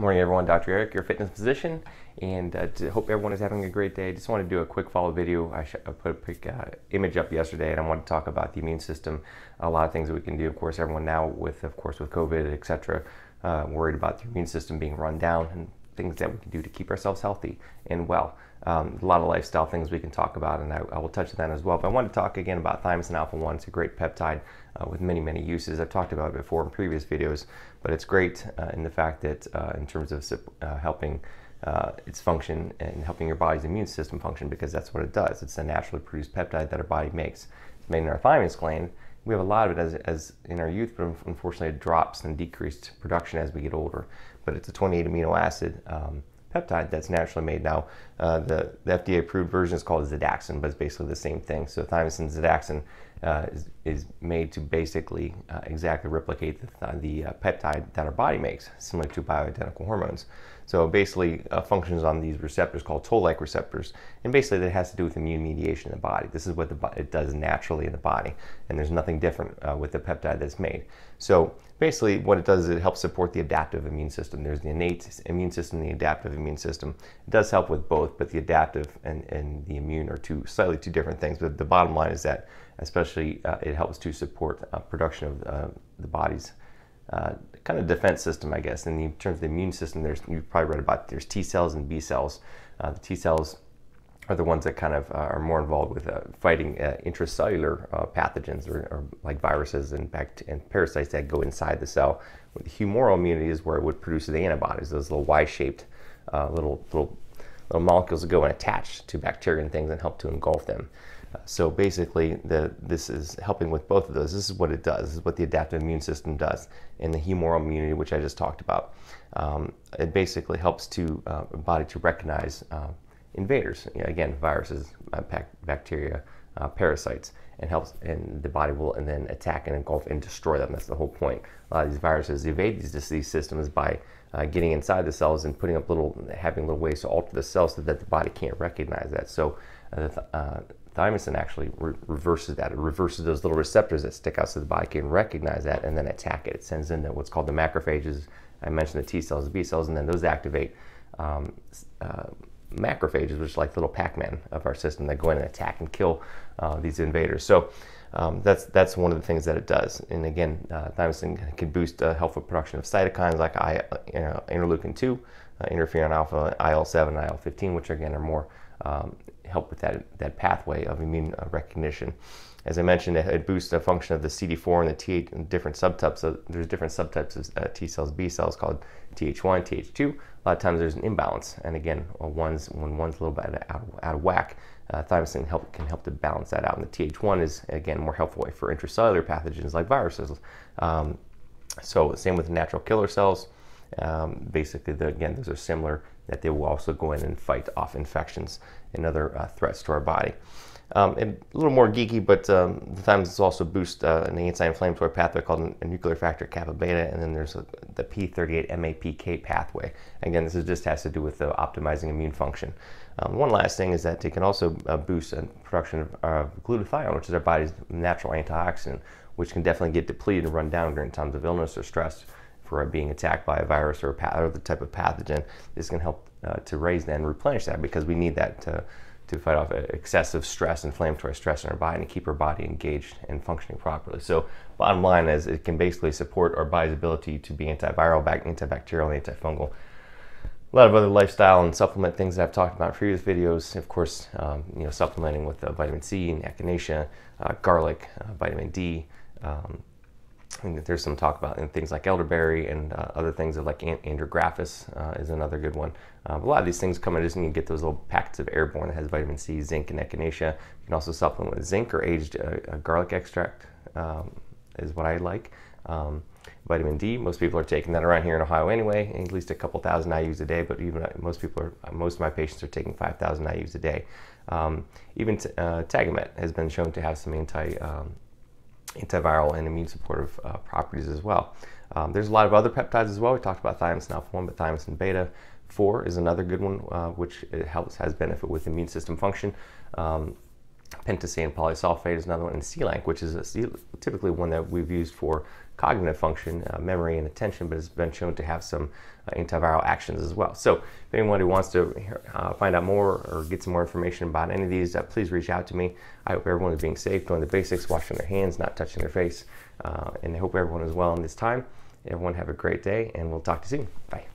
Morning everyone, Dr. Eric, your fitness physician, and hope everyone is having a great day. Just want to do a quick follow video. I put a quick image up yesterday, and I want to talk about the immune system, a lot of things that we can do. Of course, everyone now with COVID, etc., worried about the immune system being run down and things that we can do to keep ourselves healthy and well. A lot of lifestyle things we can talk about, and I will touch on that as well. But I want to talk again about thymosin alpha one. It's a great peptide with many, many uses. I've talked about it before in previous videos, but it's great in the fact that in terms of helping its function and helping your body's immune system function, because that's what it does. It's a naturally produced peptide that our body makes. It's made in our thymus gland. We have a lot of it as in our youth, but unfortunately it drops and decreased production as we get older. But it's a 28 amino acid peptide that's naturally made now. The FDA-approved version is called Zadaxin, but it's basically the same thing. So thymosin Zadaxin is made to basically exactly replicate the peptide that our body makes, similar to bioidentical hormones. So basically functions on these receptors called toll-like receptors, and basically that has to do with immune mediation in the body. This is what it does naturally in the body, and there's nothing different with the peptide that's made. So basically what it does is it helps support the adaptive immune system. There's the innate immune system and the adaptive immune system. It does help with both, but the adaptive and the immune are slightly two different things. But the bottom line is that especially it helps to support production of the body's kind of defense system, I guess. And in terms of the immune system, you've probably read about there's T-cells and B-cells. The T-cells are the ones that kind of are more involved with fighting intracellular pathogens or like viruses and parasites that go inside the cell. With humoral immunity is where it would produce the antibodies, those little Y-shaped little molecules that go and attach to bacteria and things and help to engulf them. So basically, this is helping with both of those. This is what it does. This is what the adaptive immune system does, and the humoral immunity, which I just talked about. It basically helps to the body to recognize invaders. You know, again, viruses, bacteria, parasites, and helps. And the body will and then attack and engulf and destroy them. That's the whole point. A lot of these viruses evade these disease systems by getting inside the cells and putting up having little ways to alter the cells so that the body can't recognize that. So thymosin actually reverses that. It reverses those little receptors that stick out so the body can recognize that and then attack it. It sends in what's called the macrophages. I mentioned the T cells, the B cells, and then those activate macrophages, which are like little Pac-Man of our system that go in and attack and kill these invaders. So that's one of the things that it does. And again, thymosin can boost helpful production of cytokines like interleukin-2, interferon alpha, IL-7, IL-15, which again are more help with that pathway of immune recognition. As I mentioned, it boosts the function of the CD4 and the TH and different subtypes. So there's different subtypes of T cells, B cells called TH1, TH2. A lot of times there's an imbalance, and again, when one's a little bit out of whack, thymosin can help to balance that out. And the TH1 is again more helpful for intracellular pathogens like viruses. So same with natural killer cells. Basically, again, those are similar, that they will also go in and fight off infections and other threats to our body. And a little more geeky, but thymosin also boosts an anti-inflammatory pathway called a nuclear factor kappa-beta, and then there's the P38 MAPK pathway. Again, this just has to do with optimizing immune function. One last thing is that it can also boost production of glutathione, which is our body's natural antioxidant, which can definitely get depleted and run down during times of illness or stress. For being attacked by a virus or other type of pathogen, this can help to raise and replenish that, because we need that to fight off excessive stress, inflammatory stress in our body, and keep our body engaged and functioning properly. So bottom line is it can basically support our body's ability to be antiviral, antibacterial, and antifungal. A lot of other lifestyle and supplement things that I've talked about in previous videos, of course, you know, supplementing with vitamin C and echinacea, garlic, vitamin D, and there's some talk about and things like elderberry and other things like Andrographis is another good one. A lot of these things come in, just need to get those little packets of Airborne that has vitamin C, zinc, and echinacea. You can also supplement with zinc or aged garlic extract is what I like. Vitamin D, most people are taking that around here in Ohio anyway, at least a couple thousand IUs a day, but even most of my patients are taking 5,000 IUs a day. Even Tagamet has been shown to have some antiviral and immune supportive properties as well. There's a lot of other peptides as well. We talked about thymosin alpha one, but thymosin beta 4 is another good one, which has benefit with immune system function. Pentosan polysulfate is another one, and Selank, which is typically one that we've used for cognitive function, memory and attention, but it's been shown to have some antiviral actions as well. So if anyone who wants to find out more or get some more information about any of these, please reach out to me. I hope everyone is being safe, doing the basics, washing their hands, not touching their face, and I hope everyone is well in this time. Everyone have a great day, and we'll talk to you soon. Bye.